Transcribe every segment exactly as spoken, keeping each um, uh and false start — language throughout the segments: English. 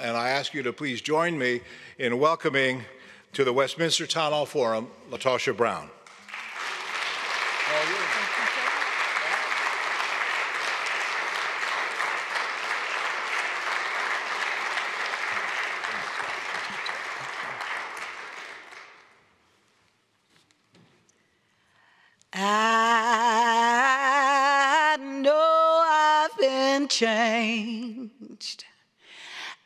And I ask you to please join me in welcoming to the Westminster Town Hall Forum, LaTosha Brown. I know I've been changed.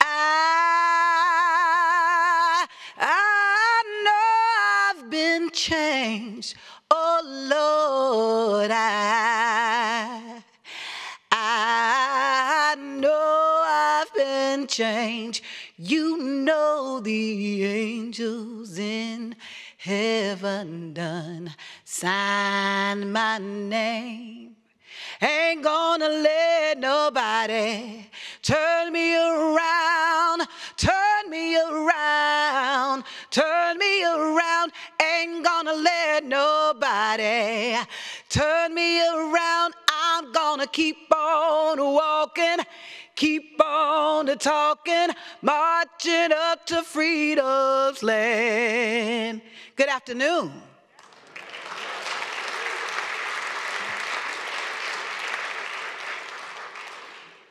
I, I know I've been changed. Oh Lord, I, I know I've been changed. You know the angels in heaven done sign my name. Ain't gonna let nobody turn me around, turn me around, turn me around. Ain't gonna let nobody turn me around. I'm gonna keep on walking, keep on talking, marching up to freedom's land. Good afternoon.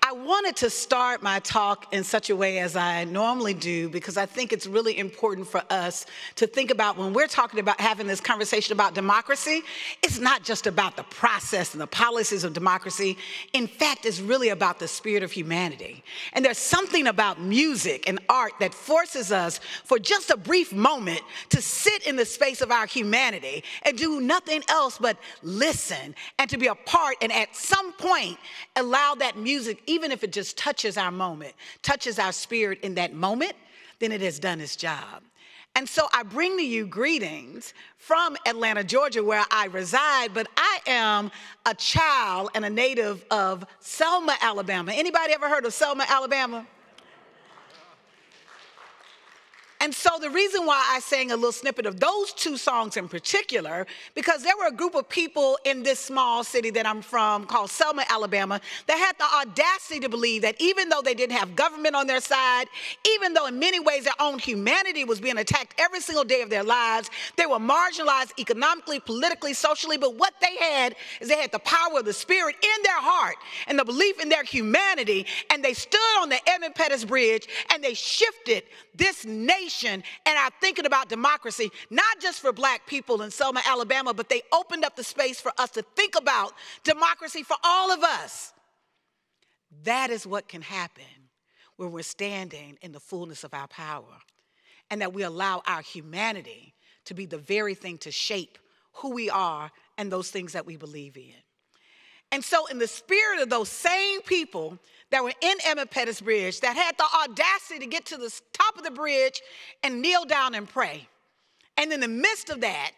I wanted to start my talk in such a way as I normally do, because I think it's really important for us to think about when we're talking about having this conversation about democracy, it's not just about the process and the policies of democracy. In fact, it's really about the spirit of humanity. And there's something about music and art that forces us for just a brief moment to sit in the space of our humanity and do nothing else but listen and to be a part, and at some point allow that music, even if it just touches our moment, touches our spirit in that moment, then it has done its job. And so I bring to you greetings from Atlanta, Georgia, where I reside, but I am a child and a native of Selma, Alabama. Anybody ever heard of Selma, Alabama? And so the reason why I sang a little snippet of those two songs in particular, because there were a group of people in this small city that I'm from called Selma, Alabama, that had the audacity to believe that even though they didn't have government on their side, even though in many ways their own humanity was being attacked every single day of their lives, they were marginalized economically, politically, socially, but what they had is they had the power of the spirit in their heart and the belief in their humanity, and they stood on the Edmund Pettus Bridge and they shifted this nation and are thinking about democracy, not just for Black people in Selma, Alabama, but they opened up the space for us to think about democracy for all of us. That is what can happen when we're standing in the fullness of our power, and that we allow our humanity to be the very thing to shape who we are and those things that we believe in. And so in the spirit of those same people that were in Edmund Pettus Bridge, that had the audacity to get to the top of the bridge and kneel down and pray. And in the midst of that,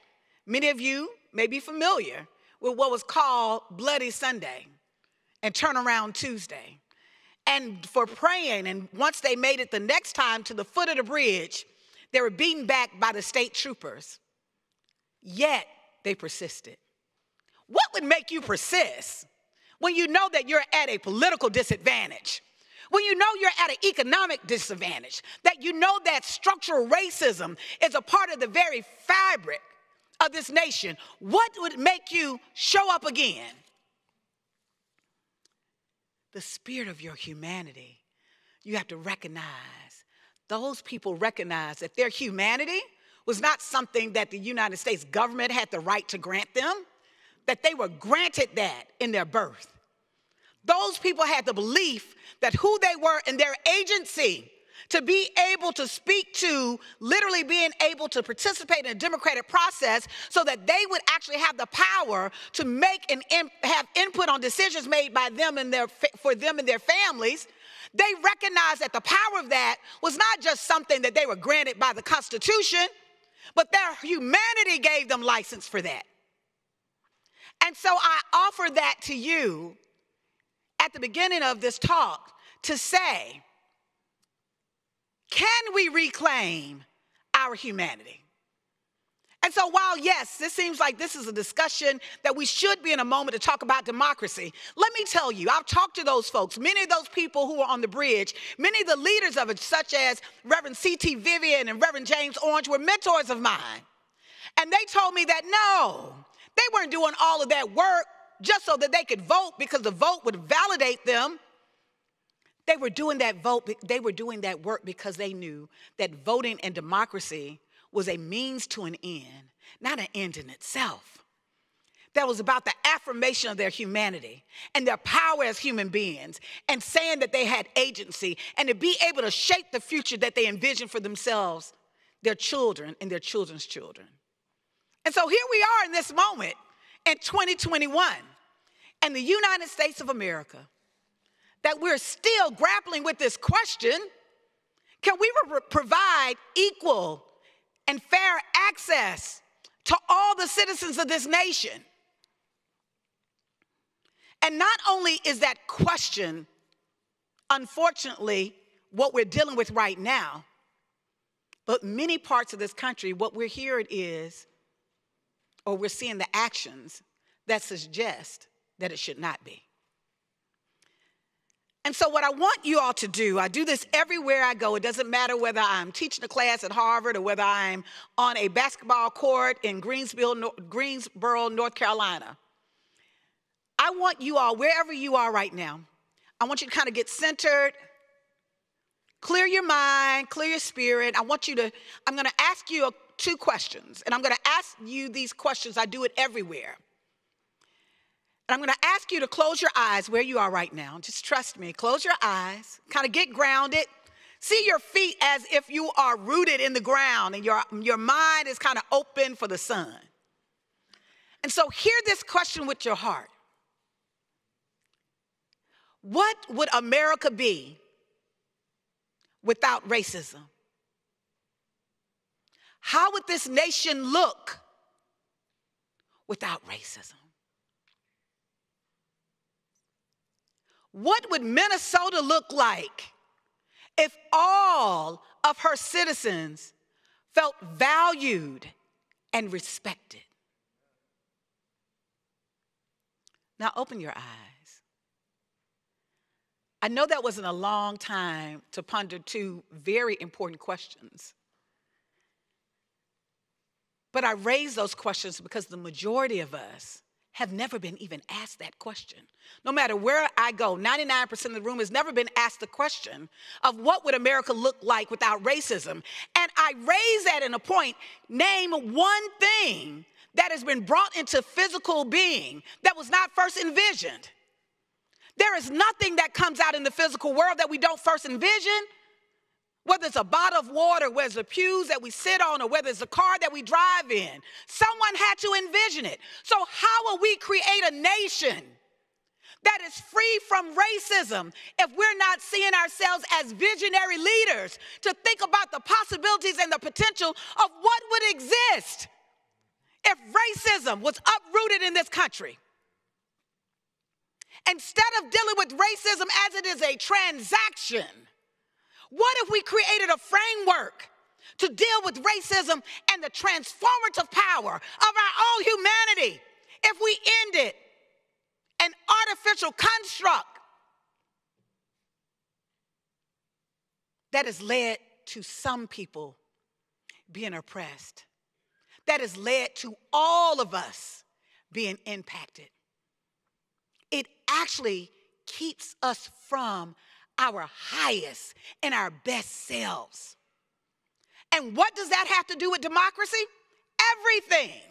many of you may be familiar with what was called Bloody Sunday and Turnaround Tuesday. And for praying, and once they made it the next time to the foot of the bridge, they were beaten back by the state troopers. Yet they persisted. What would make you persist when you know that you're at a political disadvantage, when you know you're at an economic disadvantage, that you know that structural racism is a part of the very fabric of this nation? What would make you show up again? The spirit of your humanity. You have to recognize, those people recognize that their humanity was not something that the United States government had the right to grant them, that they were granted that in their birth. Those people had the belief that who they were and their agency to be able to speak to, literally being able to participate in a democratic process so that they would actually have the power to make and have input on decisions made by them and their, for them and their families. They recognized that the power of that was not just something that they were granted by the Constitution, but their humanity gave them license for that. And so I offer that to you at the beginning of this talk to say, can we reclaim our humanity? And so while, yes, this seems like this is a discussion that we should be in a moment to talk about democracy, let me tell you, I've talked to those folks, many of those people who are on the bridge, many of the leaders of it, such as Reverend C T Vivian and Reverend James Orange, were mentors of mine. And they told me that no, they weren't doing all of that work just so that they could vote because the vote would validate them. They were doing that vote, they were doing that work because they knew that voting and democracy was a means to an end, not an end in itself. That was about the affirmation of their humanity and their power as human beings, and saying that they had agency and to be able to shape the future that they envisioned for themselves, their children, and their children's children. And so here we are in this moment in twenty twenty-one and the United States of America, that we're still grappling with this question: can we provide equal and fair access to all the citizens of this nation? And not only is that question, unfortunately, what we're dealing with right now, but many parts of this country, what we're hearing is, or we're seeing the actions that suggest that it should not be. And so what I want you all to do, I do this everywhere I go. It doesn't matter whether I'm teaching a class at Harvard or whether I'm on a basketball court in Greensboro, North Carolina. I want you all, wherever you are right now, I want you to kind of get centered, clear your mind, clear your spirit. I want you to, I'm going to ask you two questions, and I'm going to ask you these questions. I do it everywhere. And I'm going to ask you to close your eyes where you are right now. Just trust me. Close your eyes. Kind of get grounded. See your feet as if you are rooted in the ground and your, your mind is kind of open for the sun. And so hear this question with your heart. What would America be without racism? How would this nation look without racism? What would Minnesota look like if all of her citizens felt valued and respected? Now open your eyes. I know that wasn't a long time to ponder two very important questions, but I raise those questions because the majority of us have never been even asked that question. No matter where I go, ninety-nine percent of the room has never been asked the question of what would America look like without racism. And I raise that in a point, name one thing that has been brought into physical being that was not first envisioned. There is nothing that comes out in the physical world that we don't first envision, whether it's a bottle of water, whether it's the pews that we sit on, or whether it's a car that we drive in. Someone had to envision it. So how will we create a nation that is free from racism if we're not seeing ourselves as visionary leaders to think about the possibilities and the potential of what would exist if racism was uprooted in this country? Instead of dealing with racism as it is a transaction, what if we created a framework to deal with racism and the transformative power of our own humanity if we ended an artificial construct that has led to some people being oppressed, that has led to all of us being impacted? It actually keeps us from our highest and our best selves. And what does that have to do with democracy? Everything.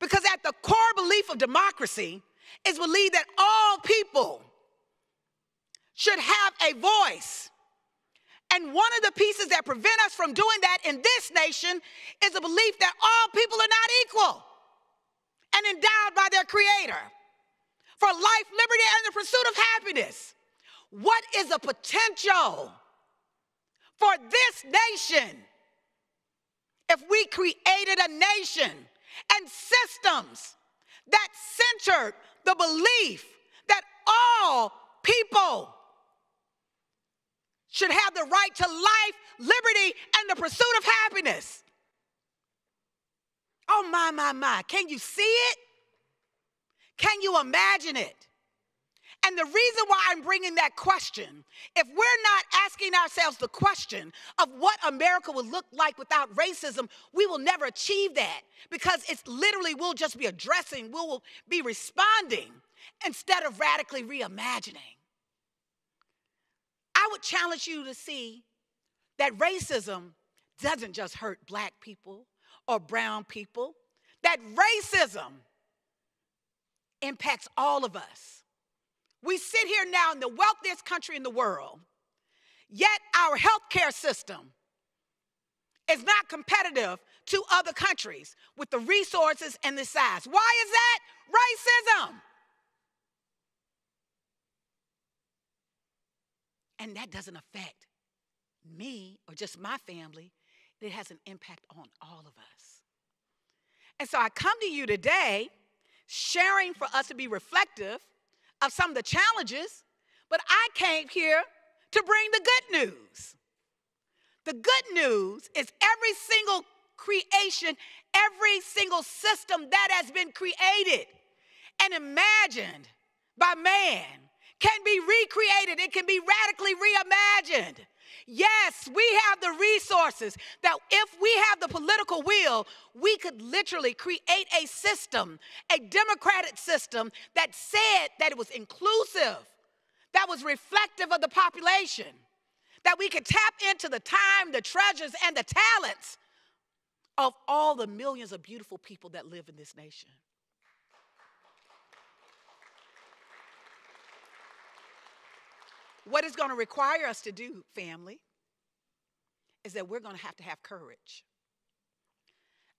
Because at the core belief of democracy is believe that all people should have a voice. And one of the pieces that prevent us from doing that in this nation is the belief that all people are not equal and endowed by their creator for life, liberty, and the pursuit of happiness. What is the potential for this nation if we created a nation and systems that centered the belief that all people should have the right to life, liberty, and the pursuit of happiness? Oh, my, my, my. Can you see it? Can you imagine it? And the reason why I'm bringing that question, if we're not asking ourselves the question of what America would look like without racism, we will never achieve that, because it's literally, we'll just be addressing, we'll be responding instead of radically reimagining. I would challenge you to see that racism doesn't just hurt black people or brown people, that racism impacts all of us. We sit here now in the wealthiest country in the world, yet our healthcare system is not competitive to other countries with the resources and the size. Why is that? Racism. And that doesn't affect me or just my family. It has an impact on all of us. And so I come to you today sharing for us to be reflective of some of the challenges, but I came here to bring the good news. The good news is every single creation, every single system that has been created and imagined by man can be recreated. It can be radically reimagined. Yes, we have the resources that if we have the political will, we could literally create a system, a democratic system that said that it was inclusive, that was reflective of the population, that we could tap into the time, the treasures, and the talents of all the millions of beautiful people that live in this nation. What it's going to require us to do, family, is that we're going to have to have courage.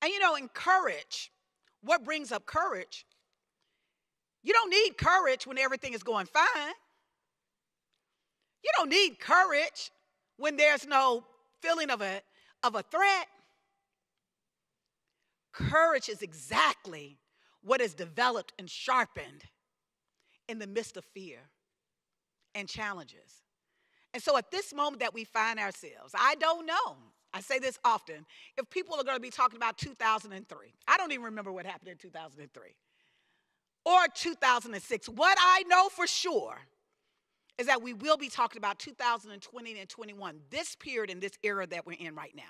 And you know, in courage, what brings up courage? You don't need courage when everything is going fine. You don't need courage when there's no feeling of a, of a threat. Courage is exactly what is developed and sharpened in the midst of fear and challenges. And so at this moment that we find ourselves, I don't know, I say this often, if people are gonna be talking about two thousand three. I don't even remember what happened in two thousand three or two thousand six. What I know for sure is that we will be talking about two thousand twenty and twenty-one, this period and this era that we're in right now.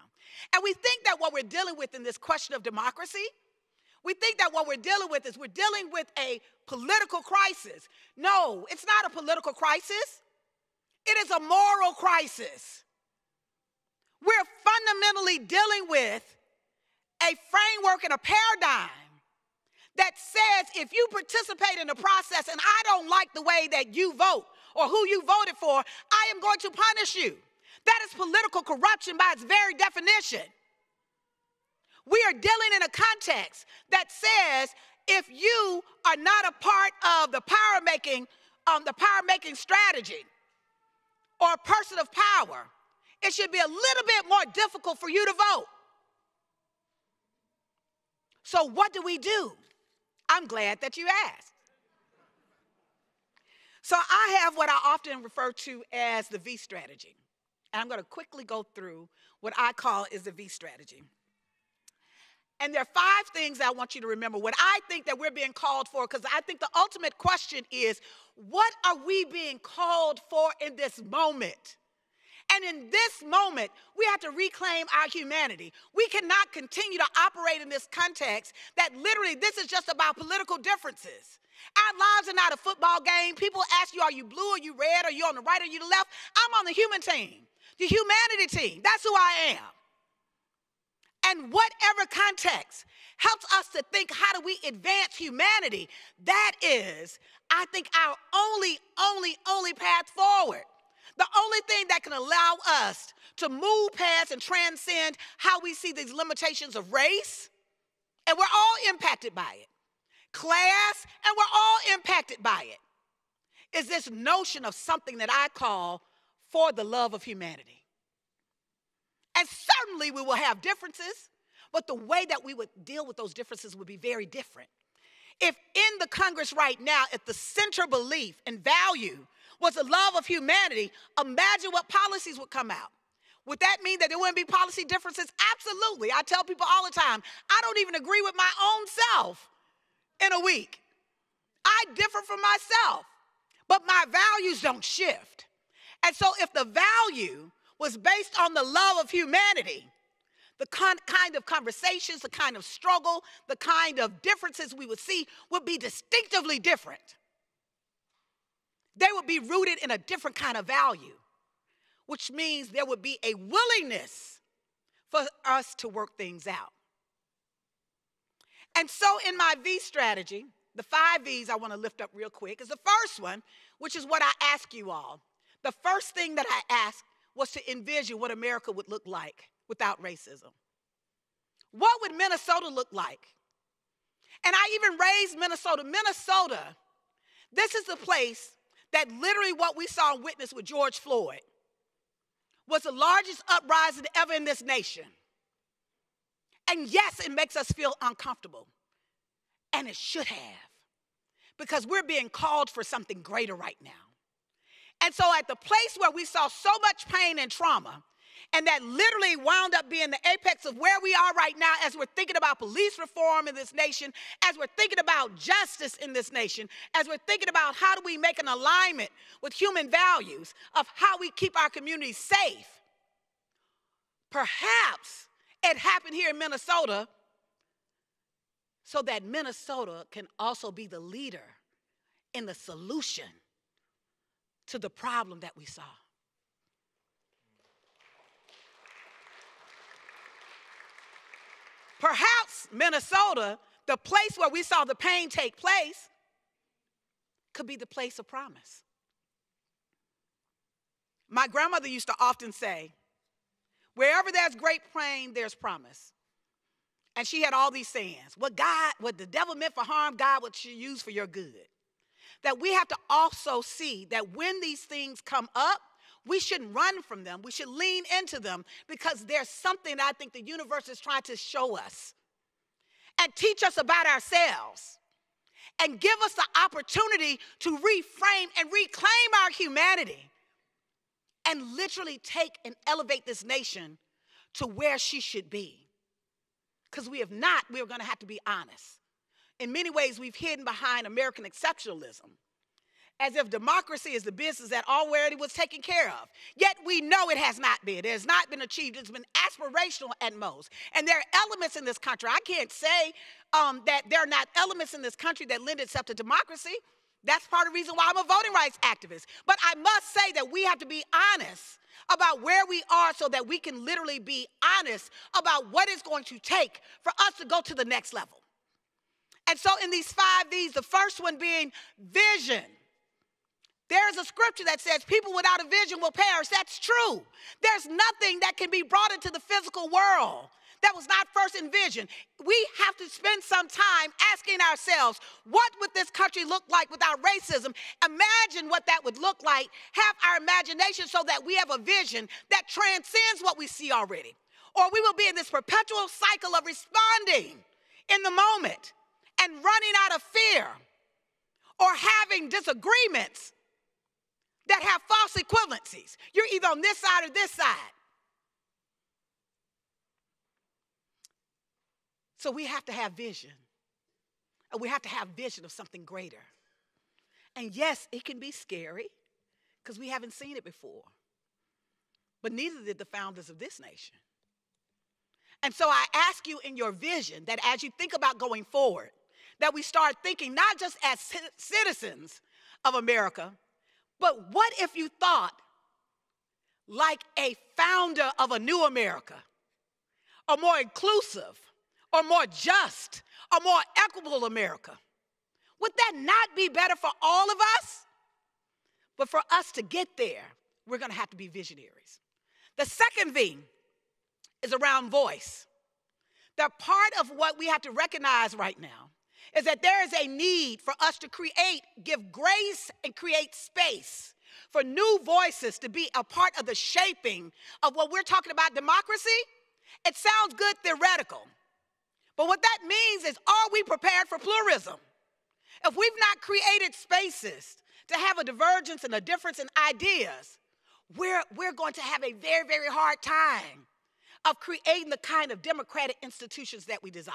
And we think that what we're dealing with in this question of democracy, we think that what we're dealing with is we're dealing with a political crisis. No, it's not a political crisis. It is a moral crisis. We're fundamentally dealing with a framework and a paradigm that says if you participate in the process and I don't like the way that you vote or who you voted for, I am going to punish you. That is political corruption by its very definition. We are dealing in a context that says if you are not a part of the power making, um, the power making strategy or a person of power, it should be a little bit more difficult for you to vote. So what do we do? I'm glad that you asked. So I have what I often refer to as the V strategy. And I'm gonna quickly go through what I call is the V strategy. And there are five things I want you to remember. What I think that we're being called for, because I think the ultimate question is, what are we being called for in this moment? And in this moment, we have to reclaim our humanity. We cannot continue to operate in this context that literally this is just about political differences. Our lives are not a football game. People ask you, are you blue, are you red, are you on the right, are you the left? I'm on the human team, the humanity team. That's who I am. And whatever context helps us to think, how do we advance humanity? That is, I think, our only, only, only path forward. The only thing that can allow us to move past and transcend how we see these limitations of race, and we're all impacted by it. Class, and we're all impacted by it, is this notion of something that I call for the love of humanity. And certainly we will have differences, but the way that we would deal with those differences would be very different. If in the Congress right now, if the center belief and value was the love of humanity, imagine what policies would come out. Would that mean that there wouldn't be policy differences? Absolutely. I tell people all the time, I don't even agree with my own self in a week. I differ from myself, but my values don't shift. And so if the value was based on the love of humanity, the con- kind of conversations, the kind of struggle, the kind of differences we would see would be distinctively different. They would be rooted in a different kind of value, which means there would be a willingness for us to work things out. And so in my V strategy, the five V's I want to lift up real quick is the first one, which is what I ask you all. The first thing that I asked was to envision what America would look like without racism. What would Minnesota look like? And I even raised Minnesota. Minnesota, this is the place that literally what we saw and witnessed with George Floyd was the largest uprising ever in this nation. And yes, it makes us feel uncomfortable. And it should have, because we're being called for something greater right now. And so at the place where we saw so much pain and trauma, and that literally wound up being the apex of where we are right now as we're thinking about police reform in this nation, as we're thinking about justice in this nation, as we're thinking about how do we make an alignment with human values of how we keep our communities safe. Perhaps it happened here in Minnesota so that Minnesota can also be the leader in the solution to the problem that we saw. Perhaps Minnesota, the place where we saw the pain take place, could be the place of promise. My grandmother used to often say, wherever there's great pain, there's promise. And she had all these sayings. What God, what the devil meant for harm, God would use for your good. That we have to also see that when these things come up, we shouldn't run from them. We should lean into them, because there's something I think the universe is trying to show us and teach us about ourselves and give us the opportunity to reframe and reclaim our humanity and literally take and elevate this nation to where she should be. Because we have not, we're going to have to be honest. In many ways, we've hidden behind American exceptionalism, as if democracy is the business that already was taken care of. Yet we know it has not been. It has not been achieved. It's been aspirational at most. And there are elements in this country. I can't say um, that there are not elements in this country that lend itself to democracy. That's part of the reason why I'm a voting rights activist. But I must say that we have to be honest about where we are so that we can literally be honest about what it's going to take for us to go to the next level. And so in these five V's, the first one being vision. There's a scripture that says people without a vision will perish. That's true. There's nothing that can be brought into the physical world that was not first envisioned. We have to spend some time asking ourselves, what would this country look like without racism? Imagine what that would look like. Have our imagination so that we have a vision that transcends what we see already. Or we will be in this perpetual cycle of responding in the moment and running out of fear, or having disagreements that have false equivalencies. You're either on this side or this side. So we have to have vision. And we have to have vision of something greater. And yes, it can be scary because we haven't seen it before. But neither did the founders of this nation. And so I ask you in your vision that as you think about going forward, that we start thinking not just as citizens of America, but what if you thought like a founder of a new America, a more inclusive, or more just, a more equitable America? Would that not be better for all of us? But for us to get there, we're going to have to be visionaries. The second V is around voice. That part of what we have to recognize right now is that there is a need for us to create, give grace and create space for new voices to be a part of the shaping of what we're talking about democracy. It sounds good theoretical, but what that means is, are we prepared for pluralism? If we've not created spaces to have a divergence and a difference in ideas, we're, we're going to have a very, very hard time of creating the kind of democratic institutions that we desire.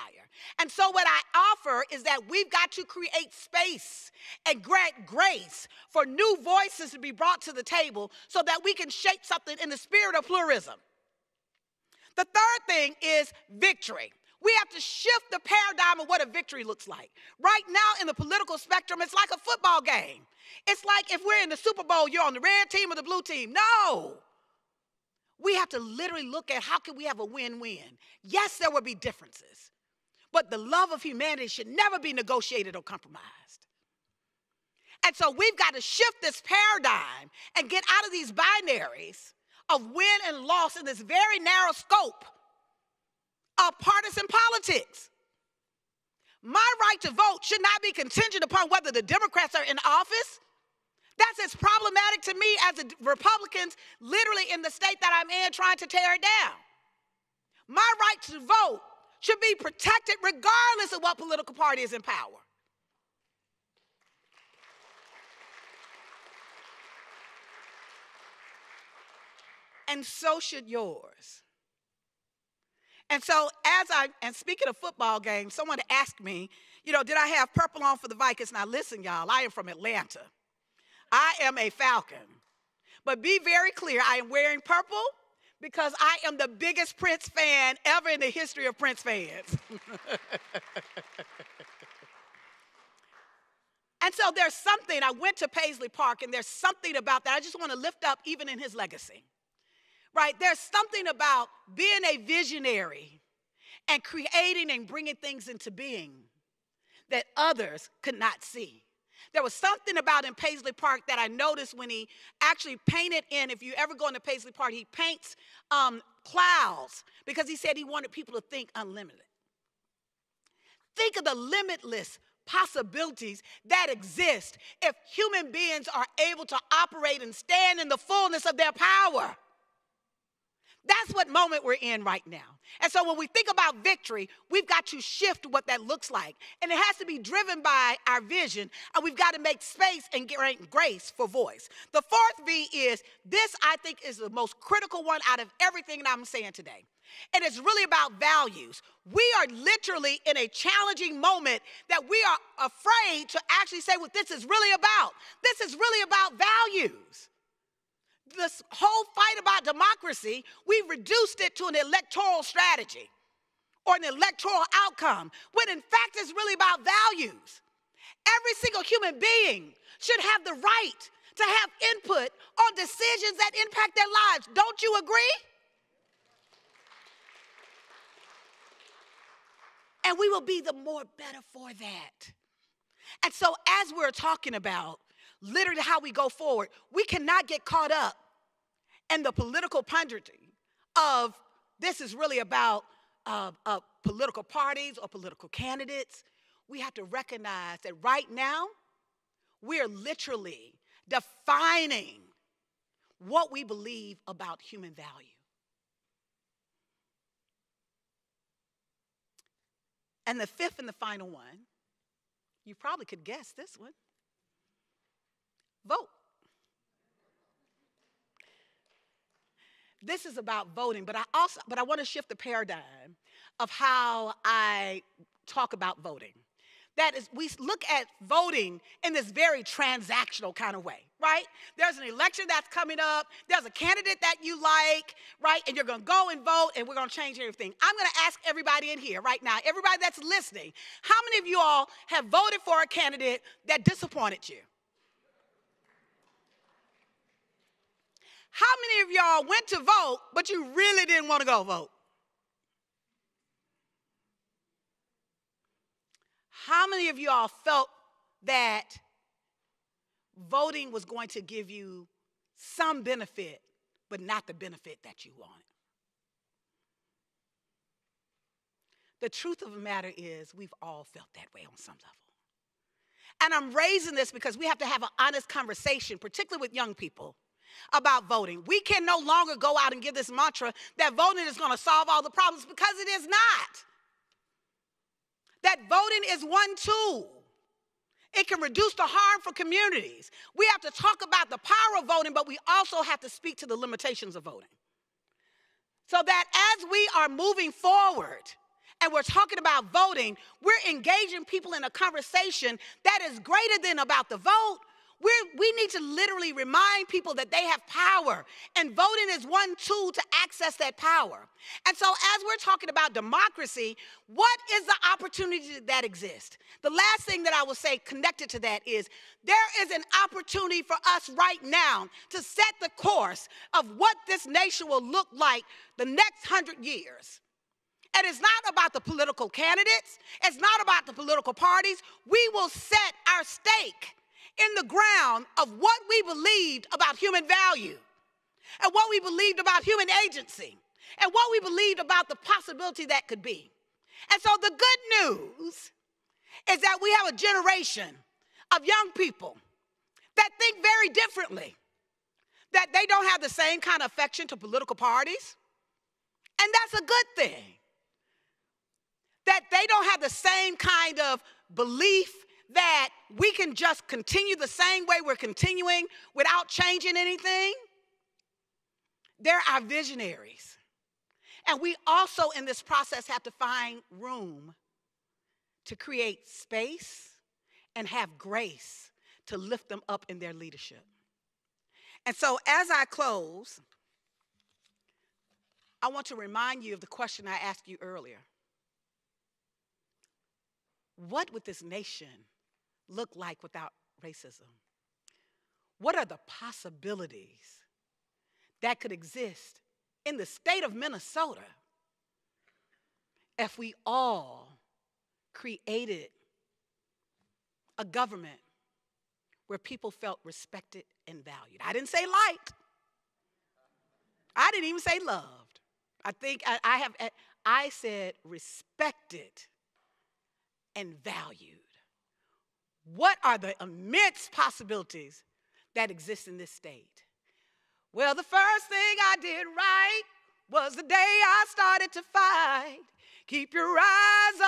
And so what I offer is that we've got to create space and grant grace for new voices to be brought to the table so that we can shape something in the spirit of pluralism. The third thing is victory. We have to shift the paradigm of what a victory looks like. Right now in the political spectrum, it's like a football game. It's like if we're in the Super Bowl, you're on the red team or the blue team. No. We have to literally look at how can we have a win-win. Yes, there will be differences, but the love of humanity should never be negotiated or compromised. And so we've got to shift this paradigm and get out of these binaries of win and loss in this very narrow scope of partisan politics. My right to vote should not be contingent upon whether the Democrats are in office. That's as problematic to me as the Republicans literally in the state that I'm in trying to tear it down. My right to vote should be protected regardless of what political party is in power. And so should yours. And so as I, and speaking of football games, someone asked me, you know, did I have purple on for the Vikings? Now listen, y'all, I am from Atlanta. I am a Falcon. But be very clear, I am wearing purple because I am the biggest Prince fan ever in the history of Prince fans. And so there's something, I went to Paisley Park, and there's something about that I just want to lift up even in his legacy. Right? There's something about being a visionary and creating and bringing things into being that others could not see. There was something about in Paisley Park that I noticed when he actually painted in, if you ever go into Paisley Park, he paints um, clouds because he said he wanted people to think unlimited. Think of the limitless possibilities that exist if human beings are able to operate and stand in the fullness of their power. That's what moment we're in right now. And so when we think about victory, we've got to shift what that looks like. And it has to be driven by our vision, and we've got to make space and grant grace for voice. The fourth V is, this I think is the most critical one out of everything that I'm saying today. And it's really about values. We are literally in a challenging moment that we are afraid to actually say what this is really about. This is really about values. This whole fight about democracy, we've reduced it to an electoral strategy or an electoral outcome, when in fact it's really about values. Every single human being should have the right to have input on decisions that impact their lives. Don't you agree? And we will be the more better for that. And so as we're talking about literally how we go forward, we cannot get caught up in the political punditry of this is really about uh, uh, political parties or political candidates. We have to recognize that right now, we're literally defining what we believe about human value. And the fifth and the final one, you probably could guess this one. Vote. This is about voting, but I also, but I want to shift the paradigm of how I talk about voting. That is, we look at voting in this very transactional kind of way, right? There's an election that's coming up, there's a candidate that you like, right? And you're gonna go and vote, and we're gonna change everything. I'm gonna ask everybody in here right now, everybody that's listening, how many of you all have voted for a candidate that disappointed you? How many of y'all went to vote, but you really didn't want to go vote? How many of y'all felt that voting was going to give you some benefit, but not the benefit that you wanted? The truth of the matter is, we've all felt that way on some level. And I'm raising this because we have to have an honest conversation, particularly with young people, about voting. We can no longer go out and give this mantra that voting is going to solve all the problems, because it is not. That voting is one tool It can reduce the harmful communities. We have to talk about the power of voting, but we also have to speak to the limitations of voting. So that as we are moving forward and we're talking about voting, we're engaging people in a conversation that is greater than about the vote. We're, we need to literally remind people that they have power, and voting is one tool to access that power. And so as we're talking about democracy, what is the opportunity that exists? The last thing that I will say connected to that is there is an opportunity for us right now to set the course of what this nation will look like the next hundred years. And it's not about the political candidates. It's not about the political parties. We will set our stake in the ground of what we believed about human value, and what we believed about human agency, and what we believed about the possibility that could be. And so the good news is that we have a generation of young people that think very differently, that they don't have the same kind of affection to political parties, and that's a good thing, that they don't have the same kind of belief that we can just continue the same way we're continuing without changing anything. They're our visionaries. And we also in this process have to find room to create space and have grace to lift them up in their leadership. And so as I close, I want to remind you of the question I asked you earlier. What would this nation look like without racism? What are the possibilities that could exist in the state of Minnesota if we all created a government where people felt respected and valued? I didn't say liked. I didn't even say loved. I think I, I have, I said respected and valued. What are the immense possibilities that exist in this state? Well, the first thing I did right was the day I started to fight. Keep your eyes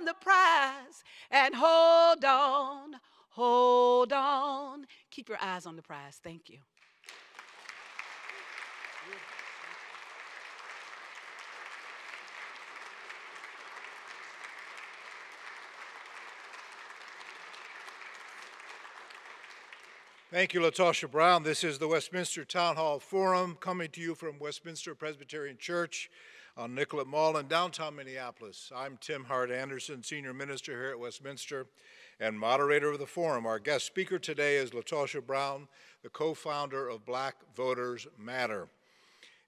on the prize and hold on, hold on. Keep your eyes on the prize. Thank you. Thank you, LaTosha Brown. This is the Westminster Town Hall Forum, coming to you from Westminster Presbyterian Church on Nicollet Mall in downtown Minneapolis. I'm Tim Hart Anderson, Senior Minister here at Westminster and moderator of the forum. Our guest speaker today is LaTosha Brown, the co-founder of Black Voters Matter.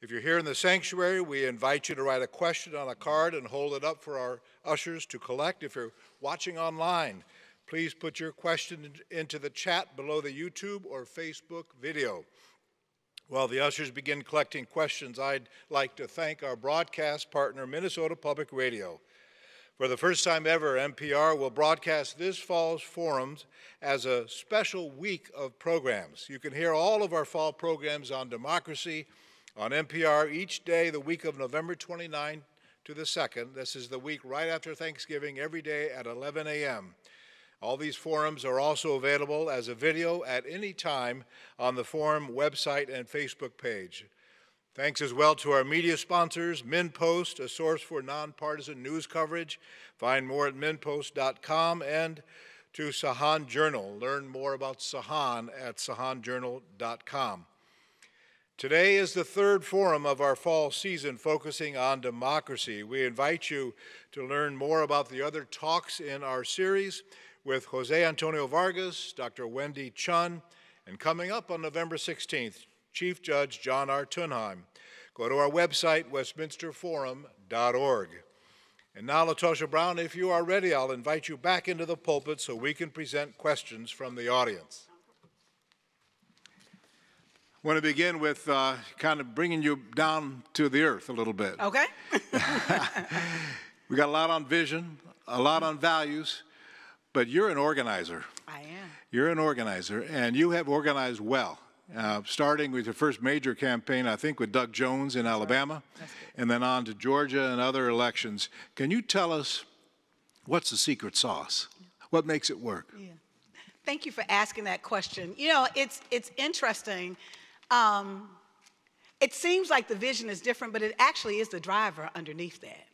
If you're here in the sanctuary, we invite you to write a question on a card and hold it up for our ushers to collect. If you're watching online, please put your question into the chat below the YouTube or Facebook video. While the ushers begin collecting questions, I'd like to thank our broadcast partner, Minnesota Public Radio. For the first time ever, N P R will broadcast this fall's forums as a special week of programs. You can hear all of our fall programs on democracy on N P R each day the week of November twenty-ninth to the second. This is the week right after Thanksgiving, every day at eleven a m All these forums are also available as a video at any time on the forum website and Facebook page. Thanks as well to our media sponsors, MinPost, a source for nonpartisan news coverage. Find more at min post dot com, and to Sahan Journal. Learn more about Sahan at sahan journal dot com. Today is the third forum of our fall season focusing on democracy. We invite you to learn more about the other talks in our series with Jose Antonio Vargas, Doctor Wendy Chun, and coming up on November sixteenth, Chief Judge John R. Tunheim. Go to our website, westminster forum dot org. And now, LaTosha Brown, if you are ready, I'll invite you back into the pulpit so we can present questions from the audience. I want to begin with uh, kind of bringing you down to the earth a little bit. Okay. We got a lot on vision, a lot on values, but you're an organizer. I am. You're an organizer, and you have organized well, uh, starting with your first major campaign, I think, with Doug Jones in Alabama, and then on to Georgia and other elections. Can you tell us what's the secret sauce? What makes it work? Yeah. Thank you for asking that question. You know, it's, it's interesting. Um, it seems like the vision is different, but it actually is the driver underneath that.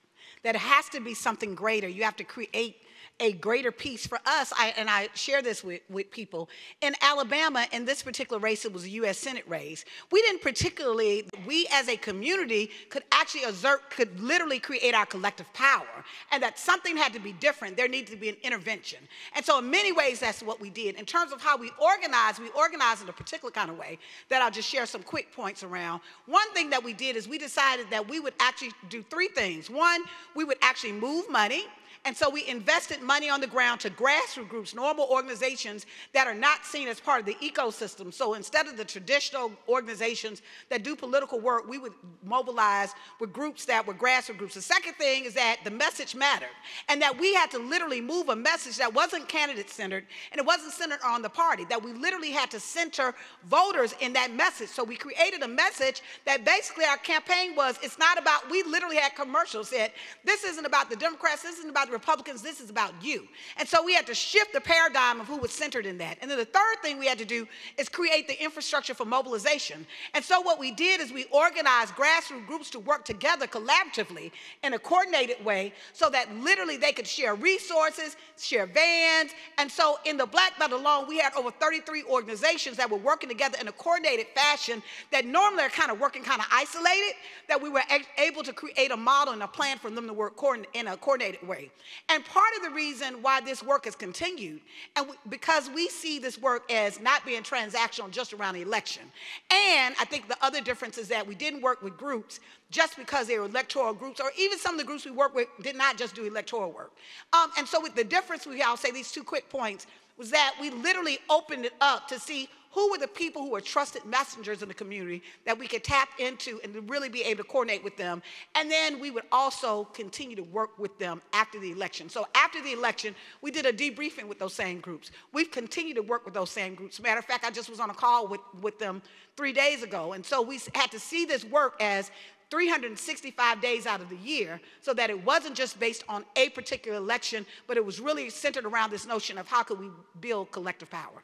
That it has to be something greater. You have to create a greater piece for us, I, and I share this with, with people. In Alabama, in this particular race, it was a U S Senate race. We didn't particularly, we as a community could actually assert, could literally create our collective power, and that something had to be different. There needed to be an intervention. And so in many ways, that's what we did. In terms of how we organized, we organized in a particular kind of way that I'll just share some quick points around. One thing that we did is we decided that we would actually do three things. One, we would actually move money. And so we invested money on the ground to grassroots groups, normal organizations that are not seen as part of the ecosystem. So instead of the traditional organizations that do political work, we would mobilize with groups that were grassroots groups. The second thing is that the message mattered, and that we had to literally move a message that wasn't candidate-centered, and it wasn't centered on the party, that we literally had to center voters in that message. So we created a message that basically our campaign was, it's not about, we literally had commercials that this isn't about the Democrats, this isn't about the Republicans, this is about you. And so we had to shift the paradigm of who was centered in that. And then the third thing we had to do is create the infrastructure for mobilization. And so what we did is we organized grassroots groups to work together collaboratively in a coordinated way so that literally they could share resources, share vans. And so in the Black Belt alone, we had over thirty-three organizations that were working together in a coordinated fashion that normally are kind of working kind of isolated, that we were able to create a model and a plan for them to work in a coordinated way. And part of the reason why this work has continued, and we, because we see this work as not being transactional just around the election. And I think the other difference is that we didn't work with groups just because they were electoral groups, or even some of the groups we worked with did not just do electoral work. Um, and so with the difference, we, I'll say these two quick points, was that we literally opened it up to see who were the people who were trusted messengers in the community that we could tap into and really be able to coordinate with them. And then we would also continue to work with them after the election. So after the election, we did a debriefing with those same groups. We've continued to work with those same groups. Matter of fact, I just was on a call with, with them three days ago. And so we had to see this work as three hundred sixty-five days out of the year, so that it wasn't just based on a particular election, but it was really centered around this notion of how could we build collective power.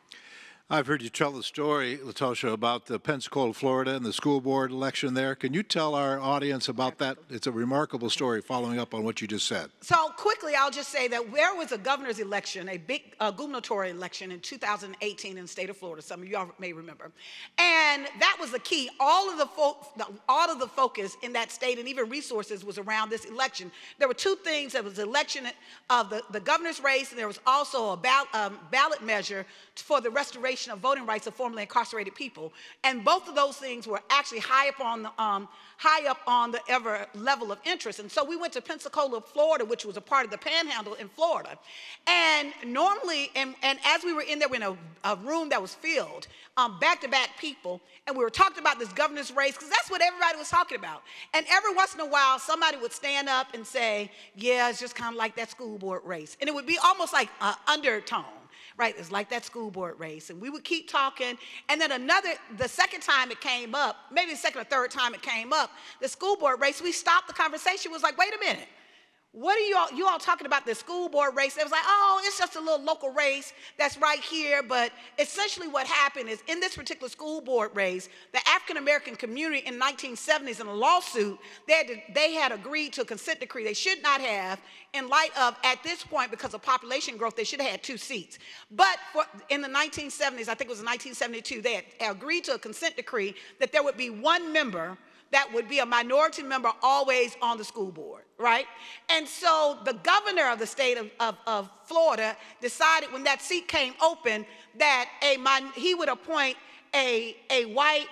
I've heard you tell the story, LaTosha, about the Pensacola, Florida, and the school board election there. Can you tell our audience about that? It's a remarkable story following up on what you just said. So quickly, I'll just say that there was a governor's election, a big uh, gubernatorial election in two thousand eighteen in the state of Florida. Some of you all may remember. And that was the key. All of the, fo the, all of the focus in that state and even resources was around this election. There were two things. There was the election of the, the governor's race, and there was also a ball um, ballot measure for the restoration of voting rights of formerly incarcerated people, and both of those things were actually high up on the um, high up on the ever level of interest. And so we went to Pensacola, Florida, which was a part of the Panhandle in Florida. And normally, and, and as we were in there, we were in a, a room that was filled um, back to back people, and we were talking about this governor's race because that's what everybody was talking about. And every once in a while, somebody would stand up and say, "Yeah, it's just kind of like that school board race," and it would be almost like an undertone. Right, it's like that school board race. And we would keep talking. And then another, the second time it came up, maybe the second or third time it came up, the school board race, we stopped the conversation. It was like, wait a minute. What are you all, you all talking about this school board race? It was like, oh, it's just a little local race that's right here. But essentially what happened is in this particular school board race, the African-American community in the nineteen seventies in a lawsuit, they had, to, they had agreed to a consent decree they should not have in light of, at this point, because of population growth, they should have had two seats. But for, in the nineteen seventies, I think it was nineteen seventy-two, they had agreed to a consent decree that there would be one member that would be a minority member always on the school board, right? And so the governor of the state of, of, of Florida decided when that seat came open that a mon he would appoint a, a white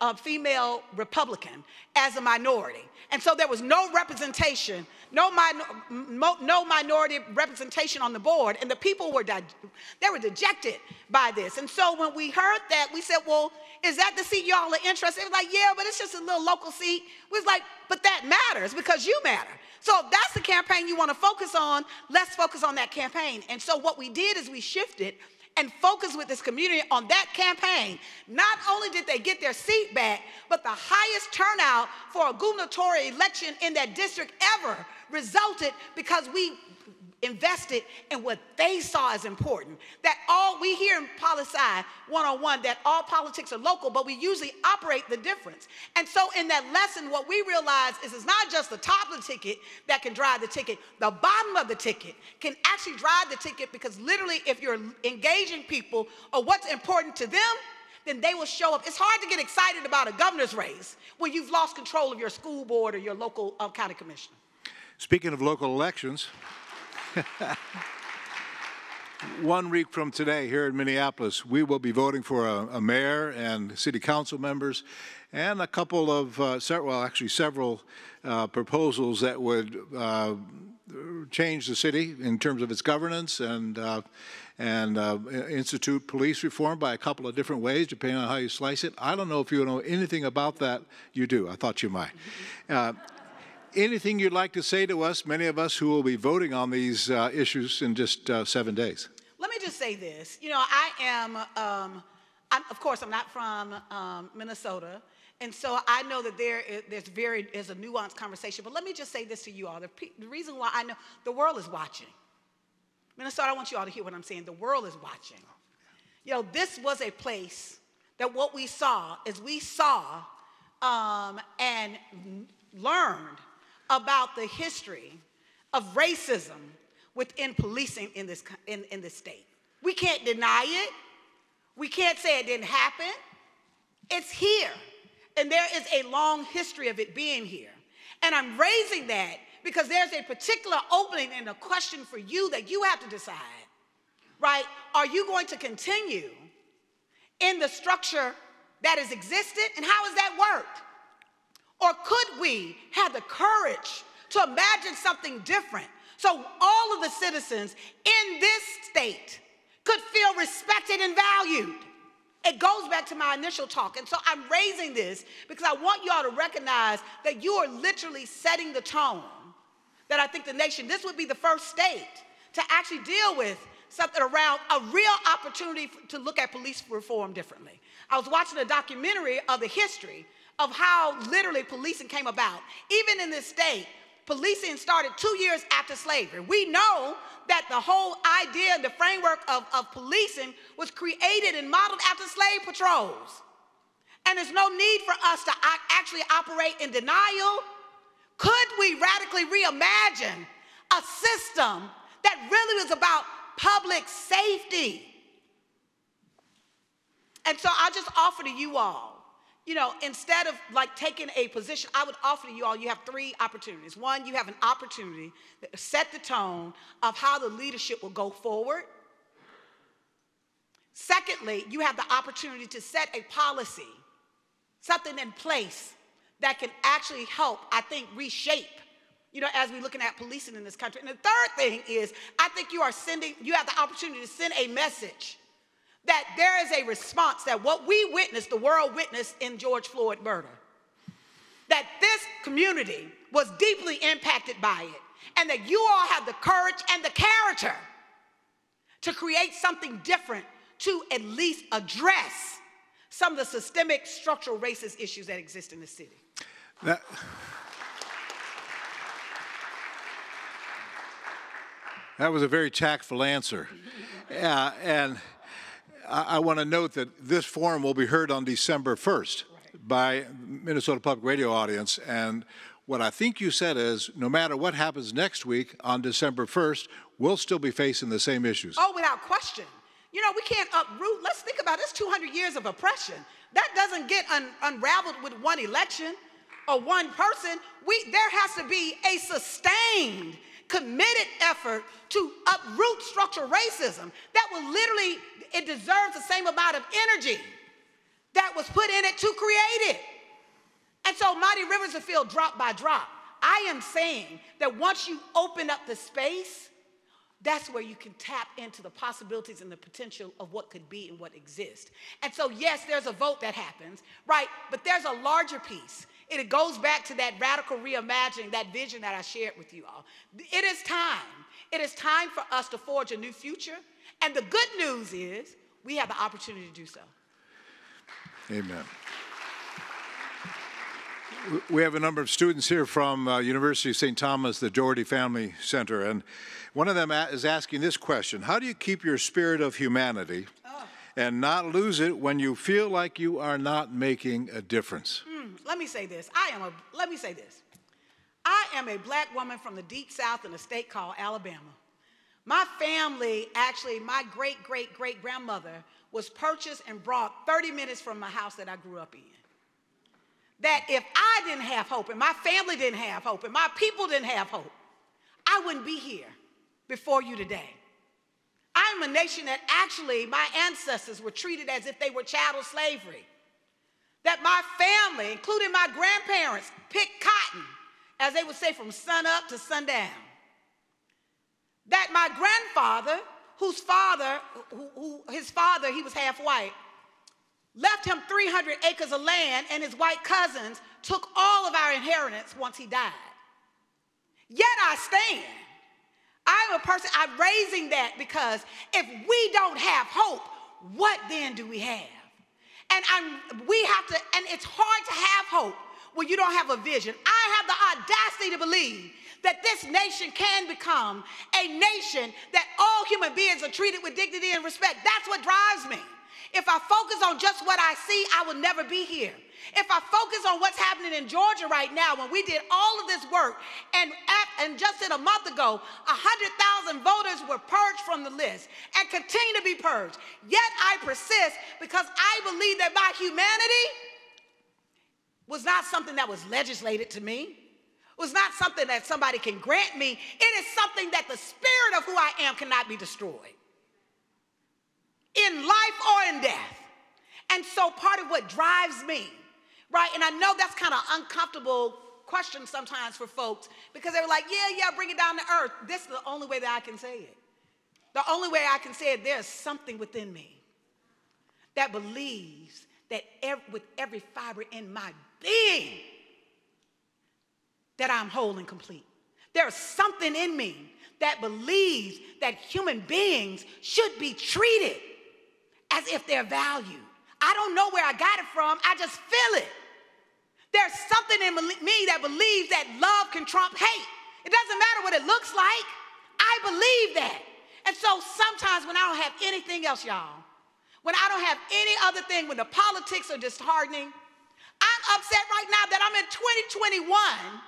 uh, female Republican as a minority. And so there was no representation, no, minor, no minority representation on the board, and the people were, they were dejected by this. And so when we heard that, we said, well, is that the seat y'all are interested in? It was like, yeah, but it's just a little local seat. We was like, but that matters because you matter. So if that's the campaign you want to focus on, let's focus on that campaign. And so what we did is we shifted and focus with this community on that campaign. Not only did they get their seat back, but the highest turnout for a gubernatorial election in that district ever resulted because we invested in what they saw as important. That all we hear in Policy one oh one, that all politics are local, but we usually operate the difference. And so in that lesson, what we realize is it's not just the top of the ticket that can drive the ticket. The bottom of the ticket can actually drive the ticket, because literally if you're engaging people on what's important to them, then they will show up. It's hard to get excited about a governor's race when you've lost control of your school board or your local uh, county commissioner. Speaking of local elections, one week from today here in Minneapolis, we will be voting for a, a mayor and city council members and a couple of, uh, well, actually several uh, proposals that would uh, change the city in terms of its governance and, uh, and uh, institute police reform by a couple of different ways, depending on how you slice it. I don't know if you know anything about that. You do. I thought you might. Uh, Anything you'd like to say to us, many of us who will be voting on these uh, issues in just uh, seven days? Let me just say this. You know, I am, um, I'm, of course, I'm not from um, Minnesota, and so I know that there is, there's very, is a nuanced conversation, but let me just say this to you all. The, the reason why I know, the world is watching. Minnesota, I want you all to hear what I'm saying. The world is watching. You know, this was a place that what we saw is we saw um, and learned about the history of racism within policing in this, in, in this state. We can't deny it. We can't say it didn't happen. It's here. And there is a long history of it being here. And I'm raising that because there's a particular opening and a question for you that you have to decide, right? Are you going to continue in the structure that has existed, and how has that worked? Or could we have the courage to imagine something different, so all of the citizens in this state could feel respected and valued? It goes back to my initial talk. And so I'm raising this because I want you all to recognize that you are literally setting the tone that I think the nation, this would be the first state to actually deal with something around a real opportunity to look at police reform differently. I was watching a documentary of the history of how literally policing came about. Even in this state, policing started two years after slavery. We know that the whole idea and the framework of, of policing was created and modeled after slave patrols. And there's no need for us to actually operate in denial. Could we radically reimagine a system that really was about public safety? And so I just offer to you all, you know, instead of like taking a position, I would offer to you all, you have three opportunities. One, you have an opportunity to set the tone of how the leadership will go forward. Secondly, you have the opportunity to set a policy, something in place that can actually help, I think, reshape, you know, as we're looking at policing in this country. And the third thing is, I think you are sending, you have the opportunity to send a message that there is a response, that what we witnessed, the world witnessed in George Floyd murder, that this community was deeply impacted by it, and that you all have the courage and the character to create something different to at least address some of the systemic structural racist issues that exist in the city. That That was a very tactful answer. Uh, and I, I want to note that this forum will be heard on December first by Minnesota Public Radio audience. And what I think you said is, no matter what happens next week on December first, we'll still be facing the same issues. Oh, without question. You know, we can't uproot. Let's think about this, two hundred years of oppression. That doesn't get un unraveled with one election or one person. We, there has to be a sustained, committed effort to uproot structural racism that will literally, it deserves the same amount of energy that was put in it to create it. And so mighty rivers will feel drop by drop. I am saying that once you open up the space, that's where you can tap into the possibilities and the potential of what could be and what exists. And so yes, there's a vote that happens, right? But there's a larger piece. It goes back to that radical reimagining, that vision that I shared with you all. It is time. It is time for us to forge a new future. And the good news is we have the opportunity to do so. Amen. We have a number of students here from uh, University of Saint Thomas, the Doherty Family Center, and one of them is asking this question: how do you keep your spirit of humanity oh. and not lose it when you feel like you are not making a difference? Mm, let me say this. I am a, let me say this. I am a black woman from the deep south in a state called Alabama. My family, actually, my great-great-great-grandmother was purchased and brought thirty minutes from my house that I grew up in. That if I didn't have hope, and my family didn't have hope, and my people didn't have hope, I wouldn't be here before you today. I'm a nation that actually my ancestors were treated as if they were chattel slavery. That my family, including my grandparents, picked cotton, as they would say, from sunup to sundown. That my grandfather, whose father, who, who, his father, he was half white, left him three hundred acres of land, and his white cousins took all of our inheritance once he died. Yet I stand. I'm a person, I'm raising that because if we don't have hope, what then do we have? And I'm, we have to, and it's hard to have hope when you don't have a vision. I have the audacity to believe that this nation can become a nation that all human beings are treated with dignity and respect. That's what drives me. If I focus on just what I see, I will never be here. If I focus on what's happening in Georgia right now, when we did all of this work, and, and just in a month ago, one hundred thousand voters were purged from the list and continue to be purged. Yet I persist because I believe that my humanity was not something that was legislated to me. It was not something that somebody can grant me. It is something that the spirit of who I am cannot be destroyed, in life or in death. And so part of what drives me, right, and I know that's kind of uncomfortable question sometimes for folks, because they were like, yeah, yeah, bring it down to earth. This is the only way that I can say it. The only way I can say it, there's something within me that believes that ev- with every fiber in my being that I'm whole and complete. There's something in me that believes that human beings should be treated as if they're valued. I don't know where I got it from, I just feel it. There's something in me that believes that love can trump hate. It doesn't matter what it looks like, I believe that. And so sometimes when I don't have anything else, y'all, when I don't have any other thing, when the politics are disheartening, I'm upset right now that I'm in twenty twenty-one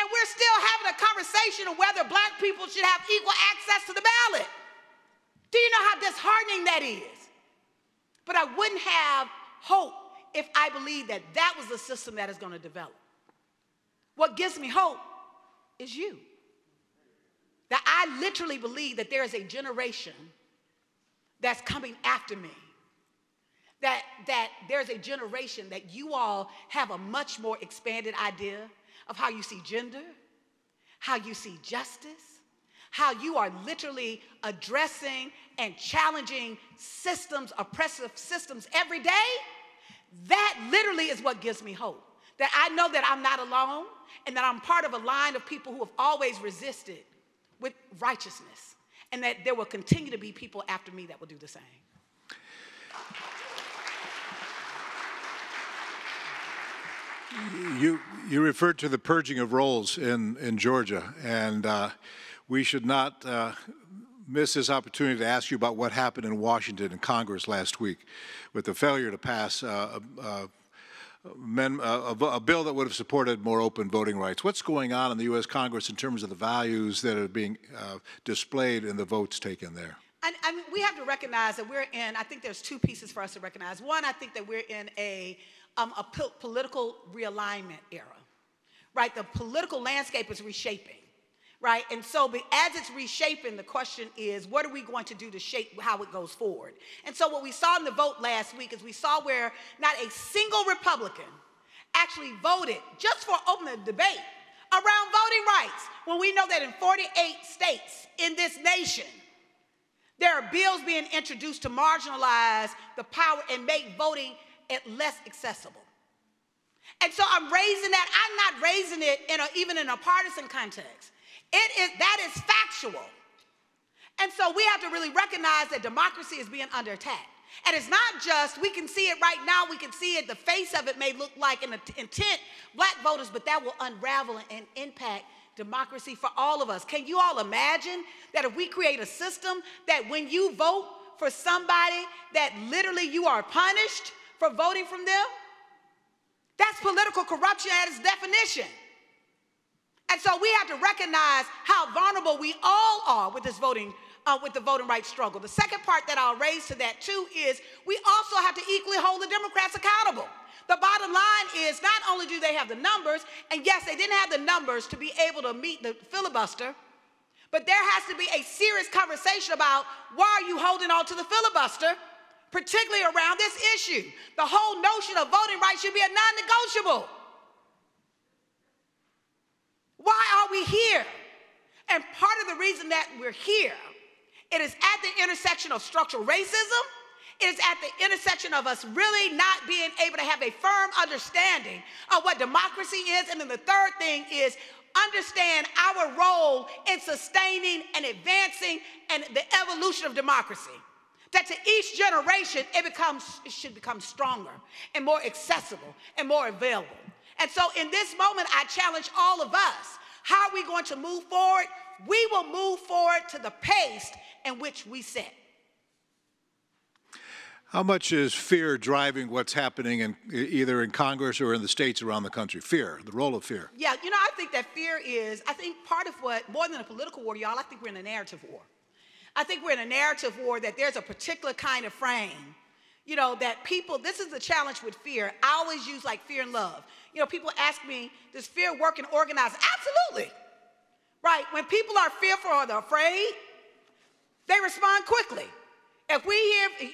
and we're still having a conversation of whether black people should have equal access to the ballot. Do you know how disheartening that is? But I wouldn't have hope if I believed that that was the system that is going to develop. What gives me hope is you. That I literally believe that there is a generation that's coming after me. That, that there's a generation that you all have a much more expanded idea of how you see gender, how you see justice, how you are literally addressing and challenging systems, oppressive systems every day. That literally is what gives me hope. That I know that I'm not alone and that I'm part of a line of people who have always resisted with righteousness, and that there will continue to be people after me that will do the same. You, you referred to the purging of rolls in, in Georgia, and uh, we should not uh, miss this opportunity to ask you about what happened in Washington in Congress last week with the failure to pass uh, a, a, a bill that would have supported more open voting rights. What's going on in the U S Congress in terms of the values that are being uh, displayed in the votes taken there? And, I mean, we have to recognize that we're in, I think there's two pieces for us to recognize. One, I think that we're in a Um, a po political realignment era, right? The political landscape is reshaping, right? And so but as it's reshaping, the question is, what are we going to do to shape how it goes forward? And so what we saw in the vote last week is we saw where not a single Republican actually voted just for open debate around voting rights, when we know that in forty-eight states in this nation, there are bills being introduced to marginalize the power and make voting less accessible. And so I'm raising that. I'm not raising it in a, even in a partisan context. It is, that is factual. And so we have to really recognize that democracy is being under attack. And it's not just, we can see it right now, we can see it, the face of it may look like an intent, black voters, but that will unravel and impact democracy for all of us. Can you all imagine that if we create a system that when you vote for somebody that literally you are punished for voting from them? That's political corruption at its definition. And so we have to recognize how vulnerable we all are with this voting, uh, with the voting rights struggle. The second part that I'll raise to that too is we also have to equally hold the Democrats accountable. The bottom line is not only do they have the numbers, and yes, they didn't have the numbers to be able to meet the filibuster, but there has to be a serious conversation about why are you holding on to the filibuster, particularly around this issue. The whole notion of voting rights should be a non-negotiable. Why are we here? And part of the reason that we're here, it is at the intersection of structural racism, it is at the intersection of us really not being able to have a firm understanding of what democracy is, and then the third thing is understand our role in sustaining and advancing and the evolution of democracy. That to each generation, it becomes, it should become stronger and more accessible and more available. And so in this moment, I challenge all of us, how are we going to move forward? We will move forward to the pace in which we set. How much is fear driving what's happening in, either in Congress or in the states around the country? Fear, the role of fear. Yeah, you know, I think that fear is, I think part of what, more than a political war, y'all, I think we're in a narrative war. I think we're in a narrative war that there's a particular kind of frame, you know, that people, this is the challenge with fear. I always use like fear and love. You know, people ask me, does fear work in organizing? Absolutely, right? When people are fearful or they're afraid, they respond quickly. If we hear,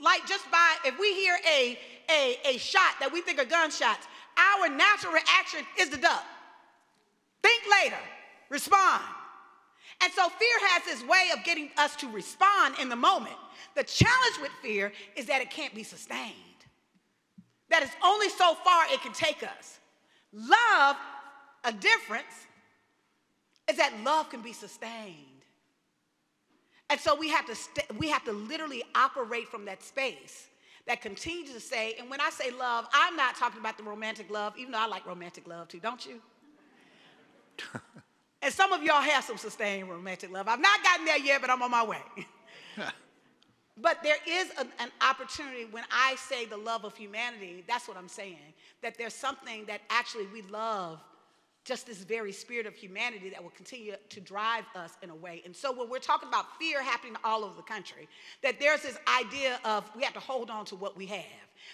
like just by, if we hear a, a, a shot that we think are gunshots, our natural reaction is to duck. Think later, respond. And so fear has this way of getting us to respond in the moment. The challenge with fear is that it can't be sustained. That it's only so far it can take us. Love, a difference, is that love can be sustained. And so we have to, we have to literally operate from that space that continues to say, and when I say love, I'm not talking about the romantic love, even though I like romantic love too, don't you? And some of y'all have some sustained romantic love. I've not gotten there yet, but I'm on my way. But there is a, an opportunity when I say the love of humanity, that's what I'm saying, that there's something that actually we love, just this very spirit of humanity that will continue to drive us in a way. And so when we're talking about fear happening all over the country, that there's this idea of we have to hold on to what we have.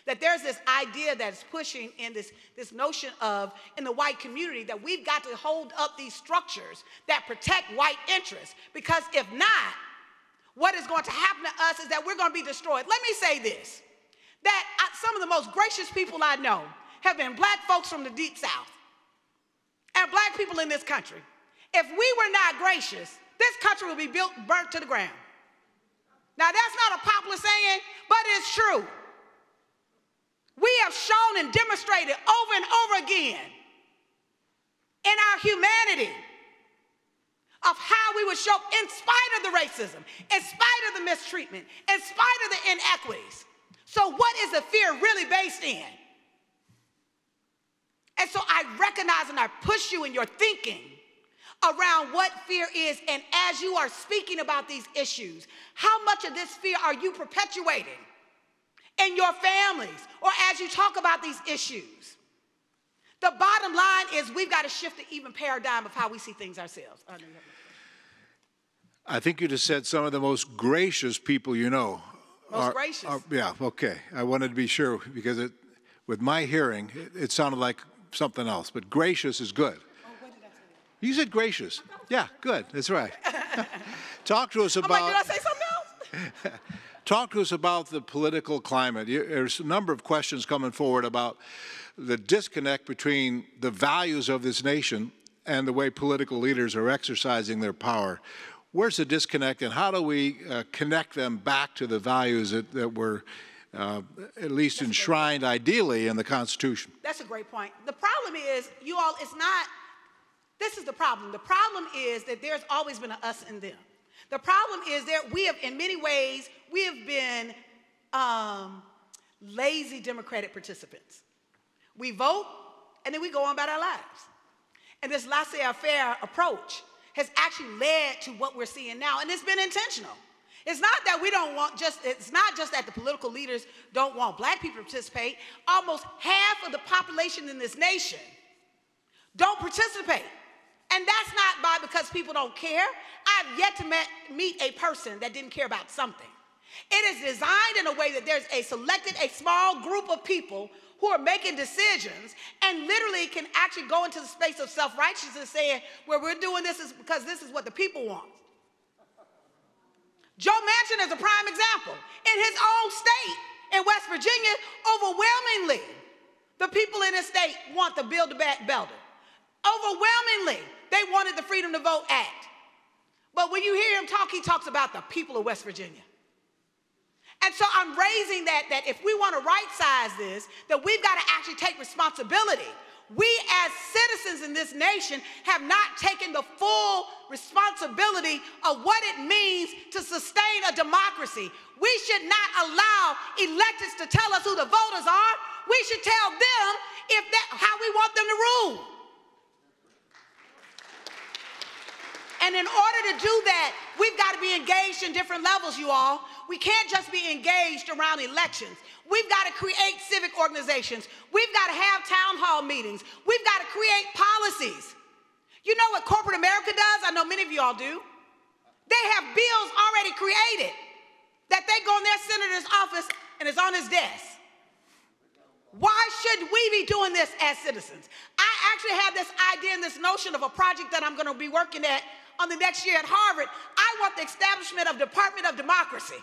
That there's this idea that's pushing in this, this notion of, in the white community, that we've got to hold up these structures that protect white interests. Because if not, what is going to happen to us is that we're going to be destroyed. Let me say this, that I, some of the most gracious people I know have been black folks from the Deep South and black people in this country. If we were not gracious, this country would be built, burnt to the ground. Now, that's not a popular saying, but it's true. We have shown and demonstrated over and over again in our humanity of how we would show, in spite of the racism, in spite of the mistreatment, in spite of the inequities. So what is the fear really based in? And so I recognize and I push you in your thinking around what fear is, and as you are speaking about these issues, how much of this fear are you perpetuating in your families, or as you talk about these issues? The bottom line is we've got to shift the even paradigm of how we see things ourselves. I think you just said some of the most gracious people you know. Most are, gracious. Are, yeah, okay. I wanted to be sure because it, with my hearing, it, it sounded like something else, but gracious is good. Oh, what did I say? You said gracious. Yeah, good, that's right. Talk to us about... I'm like, did I say something else? Talk to us about the political climate. There's a number of questions coming forward about the disconnect between the values of this nation and the way political leaders are exercising their power. Where's the disconnect, and how do we uh, connect them back to the values that, that were uh, at least That's enshrined, ideally, in the Constitution? That's a great point. The problem is, you all, it's not, this is the problem. The problem is that there's always been an us and them. The problem is that we have, in many ways, we have been um, lazy democratic participants. We vote, and then we go on about our lives. And this laissez-faire approach has actually led to what we're seeing now, and it's been intentional. It's not that we don't want just, it's not just that the political leaders don't want black people to participate. Almost half of the population in this nation don't participate. And that's not by because people don't care. I've yet to met, meet a person that didn't care about something. It is designed in a way that there's a selected, a small group of people who are making decisions and literally can actually go into the space of self-righteousness saying, well, we're doing this is because this is what the people want. Joe Manchin is a prime example. In his own state, in West Virginia, overwhelmingly, the people in his state want the Build Back Better. Overwhelmingly, they wanted the Freedom to Vote Act. But when you hear him talk, he talks about the people of West Virginia. And so I'm raising that, that if we want to right-size this, that we've got to actually take responsibility. We as citizens in this nation have not taken the full responsibility of what it means to sustain a democracy. We should not allow electeds to tell us who the voters are. We should tell them if that, how we want them to rule. And in order to do that, we've got to be engaged in different levels, you all. We can't just be engaged around elections. We've got to create civic organizations. We've got to have town hall meetings. We've got to create policies. You know what corporate America does? I know many of you all do. They have bills already created that they go in their senator's office and it's on his desk. Why should we be doing this as citizens? I actually had this idea and this notion of a project that I'm going to be working at on the next year at Harvard. I want the establishment of Department of Democracy.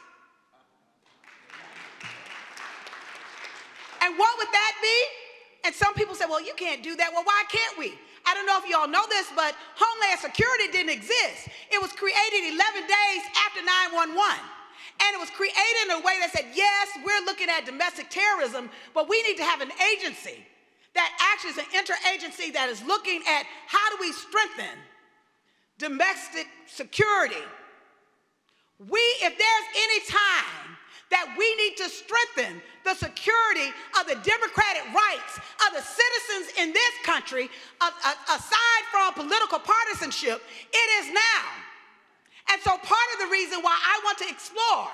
And what would that be? And some people say, well, you can't do that. Well, why can't we? I don't know if you all know this, but Homeland Security didn't exist. It was created eleven days after nine one one. And it was created in a way that said, yes, we're looking at domestic terrorism, but we need to have an agency that actually is an interagency that is looking at how do we strengthen domestic security. We, if there's any time that we need to strengthen the security of the democratic rights of the citizens in this country, aside from political partisanship, it is now. And so part of the reason why I want to explore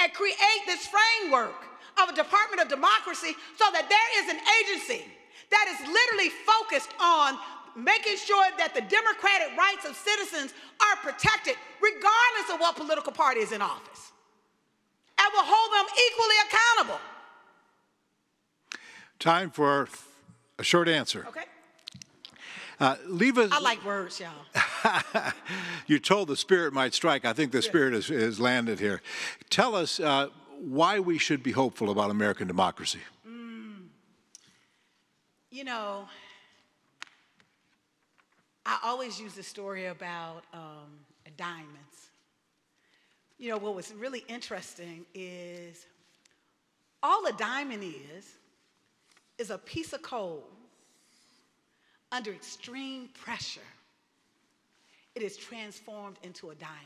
and create this framework of a Department of Democracy so that there is an agency that is literally focused on making sure that the democratic rights of citizens are protected regardless of what political party is in office, and will hold them equally accountable. Time for a short answer. Okay. Uh, leave us. I like words, y'all. You told the spirit might strike. I think the yes. spirit is, is landed here. Tell us uh, why we should be hopeful about American democracy. Mm. You know, I always use the story about um, diamonds. You know, what was really interesting is all a diamond is, is a piece of coal. Under extreme pressure, it is transformed into a diamond.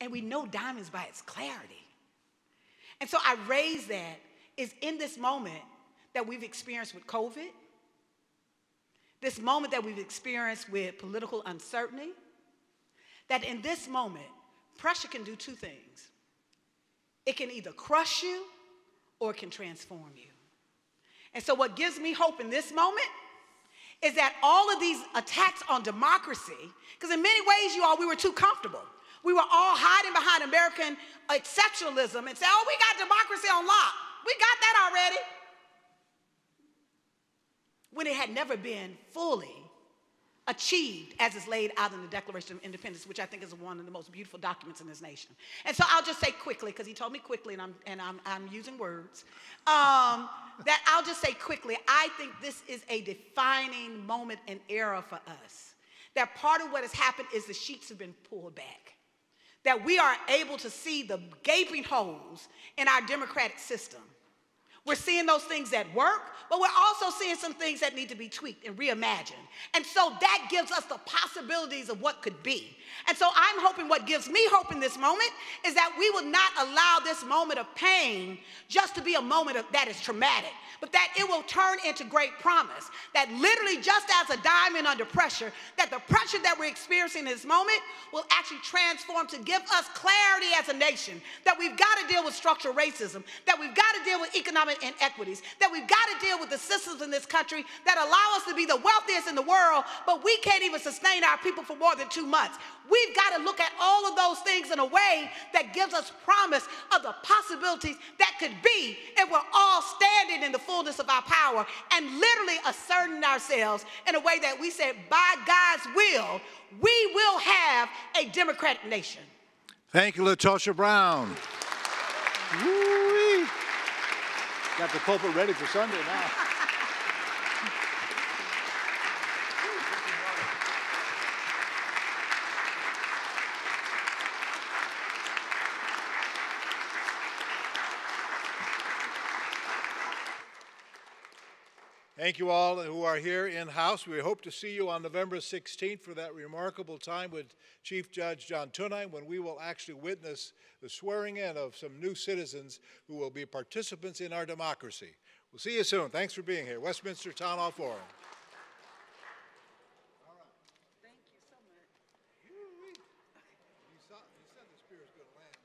And we know diamonds by its clarity. And so I raise that is in this moment that we've experienced with COVID, this moment that we've experienced with political uncertainty, that in this moment, pressure can do two things. It can either crush you or it can transform you. And so what gives me hope in this moment is that all of these attacks on democracy, because in many ways, you all, we were too comfortable. We were all hiding behind American exceptionalism and saying, oh, we got democracy on lock. We got that already. When it had never been fully achieved as is laid out in the Declaration of Independence, which I think is one of the most beautiful documents in this nation. And so I'll just say quickly, because he told me quickly, and I'm, and I'm, I'm using words, um, that I'll just say quickly, I think this is a defining moment and era for us. That part of what has happened is the sheets have been pulled back. That we are able to see the gaping holes in our democratic system. We're seeing those things that work, but we're also seeing some things that need to be tweaked and reimagined. And so that gives us the possibilities of what could be. And so I'm hoping, what gives me hope in this moment is that we will not allow this moment of pain just to be a moment of, that is traumatic, but that it will turn into great promise. That literally, just as a diamond under pressure, that the pressure that we're experiencing in this moment will actually transform to give us clarity as a nation, that we've got to deal with structural racism, that we've got to deal with economic inequities, that we've got to deal with the systems in this country that allow us to be the wealthiest in the world, but we can't even sustain our people for more than two months. We've got to look at all of those things in a way that gives us promise of the possibilities that could be if we're all standing in the fullness of our power and literally asserting ourselves in a way that we said, by God's will, we will have a democratic nation. Thank you, LaTosha Brown. Woo-wee. Got the pulpit ready for Sunday now. Thank you all who are here in-house. We hope to see you on November sixteenth for that remarkable time with Chief Judge John Tunheim, when we will actually witness the swearing in of some new citizens who will be participants in our democracy. We'll see you soon. Thanks for being here. Westminster Town Hall Forum. All right. Thank you so much. You said the spear is going to land.